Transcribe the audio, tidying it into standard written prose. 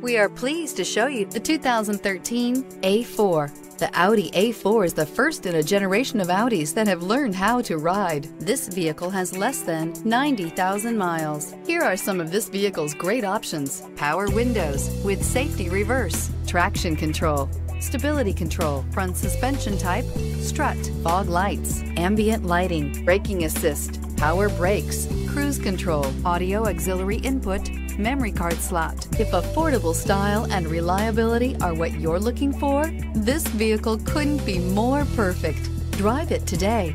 We are pleased to show you the 2013 A4. The Audi A4 is the first in a generation of Audis that have learned how to ride. This vehicle has less than 90,000 miles. Here are some of this vehicle's great options: power windows with safety reverse, traction control, stability control, front suspension type, strut, fog lights, ambient lighting, braking assist, power brakes, cruise control, audio auxiliary input, memory card slot. If affordable style and reliability are what you're looking for, this vehicle couldn't be more perfect. Drive it today.